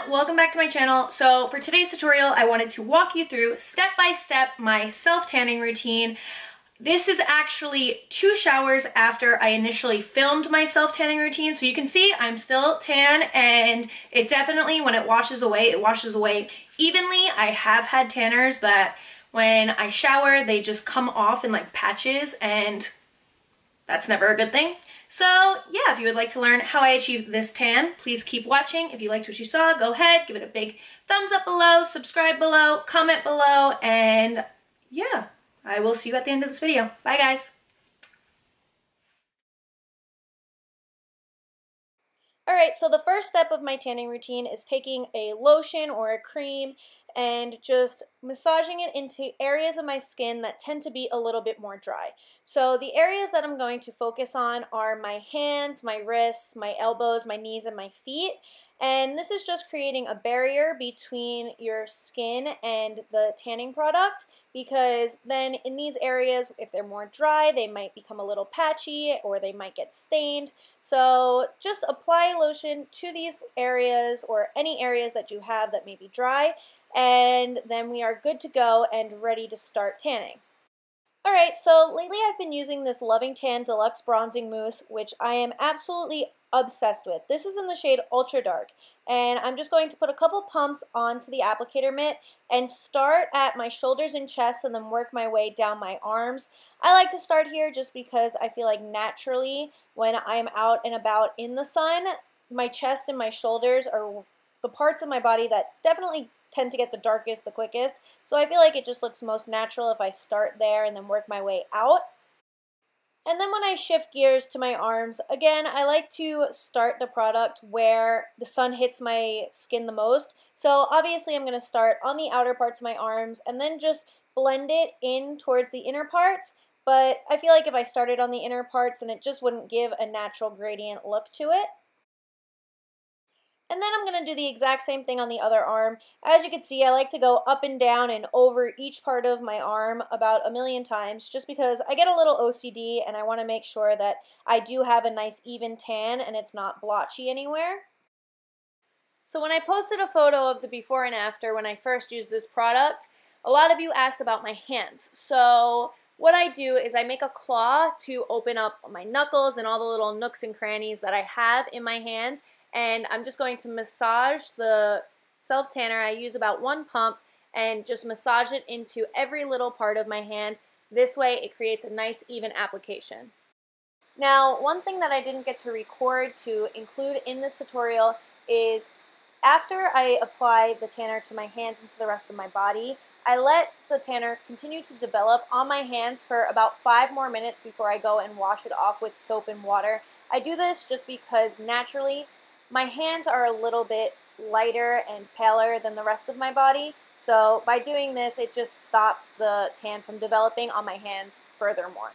everyone, welcome back to my channel. So for today's tutorial, I wanted to walk you through step by step my self-tanning routine. This is actually 2 showers after I initially filmed my self-tanning routine. So you can see I'm still tan, and it definitely, when it washes away evenly. I have had tanners that when I shower, they just come off in like patches, and that's never a good thing. So yeah, if you would like to learn how I achieved this tan, please keep watching. If you liked what you saw, go ahead, give it a big thumbs up below, subscribe below, comment below, and yeah, I will see you at the end of this video. Bye guys. Alright, so the first step of my tanning routine is taking a lotion or a cream and just massaging it into areas of my skin that tend to be a little bit more dry. So the areas that I'm going to focus on are my hands, my wrists, my elbows, my knees, and my feet. And this is just creating a barrier between your skin and the tanning product, because then in these areas, if they're more dry, they might become a little patchy or they might get stained. So just apply lotion to these areas or any areas that you have that may be dry, and then we are good to go and ready to start tanning. Alright, so lately I've been using this Loving Tan Deluxe Bronzing Mousse, which I am absolutely obsessed with. This is in the shade Ultra Dark, and I'm just going to put a couple pumps onto the applicator mitt and start at my shoulders and chest and then work my way down my arms. I like to start here just because I feel like naturally when I'm out and about in the sun, my chest and my shoulders are the parts of my body that definitely tend to get the darkest the quickest, so I feel like it just looks most natural if I start there and then work my way out. And then when I shift gears to my arms, again, I like to start the product where the sun hits my skin the most. So obviously I'm going to start on the outer parts of my arms and then just blend it in towards the inner parts. But I feel like if I started on the inner parts, then it just wouldn't give a natural gradient look to it. And then I'm going to do the exact same thing on the other arm. As you can see, I like to go up and down and over each part of my arm about 1,000,000 times just because I get a little OCD and I want to make sure that I do have a nice even tan and it's not blotchy anywhere. So when I posted a photo of the before and after when I first used this product, a lot of you asked about my hands. So what I do is I make a claw to open up my knuckles and all the little nooks and crannies that I have in my hand. And I'm just going to massage the self-tanner. I use about 1 pump and just massage it into every little part of my hand. This way it creates a nice even application. Now, one thing that I didn't get to record to include in this tutorial is after I apply the tanner to my hands and to the rest of my body, I let the tanner continue to develop on my hands for about 5 more minutes before I go and wash it off with soap and water. I do this just because naturally my hands are a little bit lighter and paler than the rest of my body, so by doing this, it just stops the tan from developing on my hands furthermore.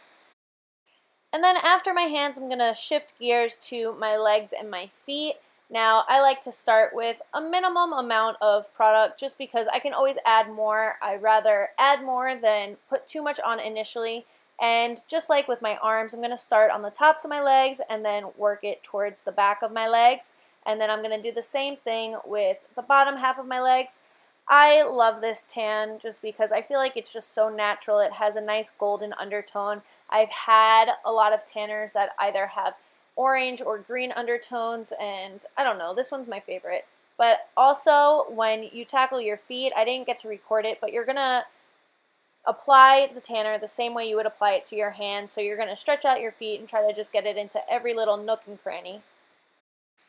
And then after my hands, I'm going to shift gears to my legs and my feet. Now, I like to start with a minimum amount of product just because I can always add more. I'd rather add more than put too much on initially. And just like with my arms, I'm going to start on the tops of my legs and then work it towards the back of my legs. And then I'm going to do the same thing with the bottom half of my legs. I love this tan just because I feel like it's just so natural. It has a nice golden undertone. I've had a lot of tanners that either have orange or green undertones, and I don't know, this one's my favorite. But also when you tackle your feet, I didn't get to record it, but you're going to apply the tanner the same way you would apply it to your hand, so you're going to stretch out your feet and try to just get it into every little nook and cranny.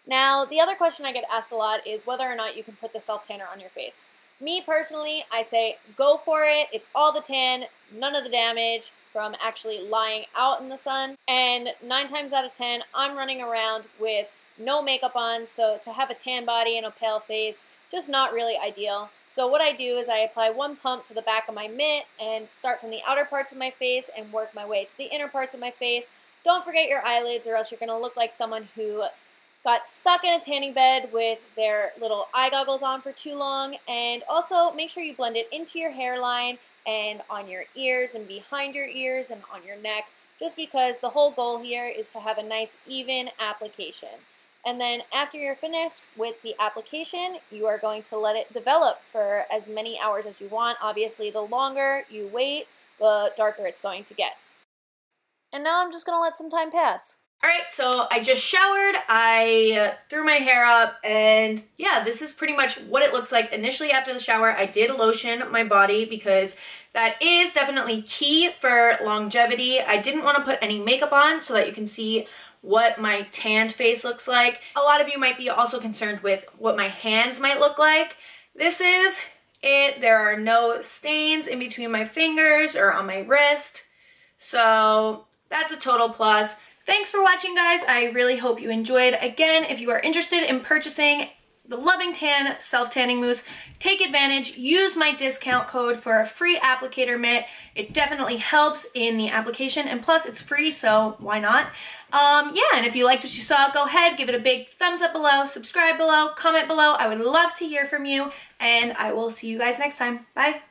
Now, the other question I get asked a lot is whether or not you can put the self-tanner on your face. Me personally, I say go for it. It's all the tan, none of the damage from actually lying out in the sun, and 9 times out of 10 I'm running around with no makeup on, so to have a tan body and a pale face, just not really ideal. So what I do is I apply 1 pump to the back of my mitt and start from the outer parts of my face and work my way to the inner parts of my face. Don't forget your eyelids, or else you're going to look like someone who got stuck in a tanning bed with their little eye goggles on for too long. And also make sure you blend it into your hairline and on your ears and behind your ears and on your neck, just because the whole goal here is to have a nice even application. And then after you're finished with the application, you are going to let it develop for as many hours as you want. Obviously, the longer you wait, the darker it's going to get. And now I'm just going to let some time pass. Alright, so I just showered, I threw my hair up, and yeah, this is pretty much what it looks like initially after the shower. I did lotion my body because that is definitely key for longevity. I didn't want to put any makeup on so that you can see what my tanned face looks like. A lot of you might be also concerned with what my hands might look like. This is it. There are no stains in between my fingers or on my wrist, so that's a total plus. Thanks for watching, guys. I really hope you enjoyed. Again, if you are interested in purchasing the Loving Tan self-tanning mousse, take advantage. Use my discount code for a free applicator mitt. It definitely helps in the application, and plus it's free, so why not? Yeah, and if you liked what you saw, go ahead, give it a big thumbs up below, subscribe below, comment below. I would love to hear from you, and I will see you guys next time. Bye.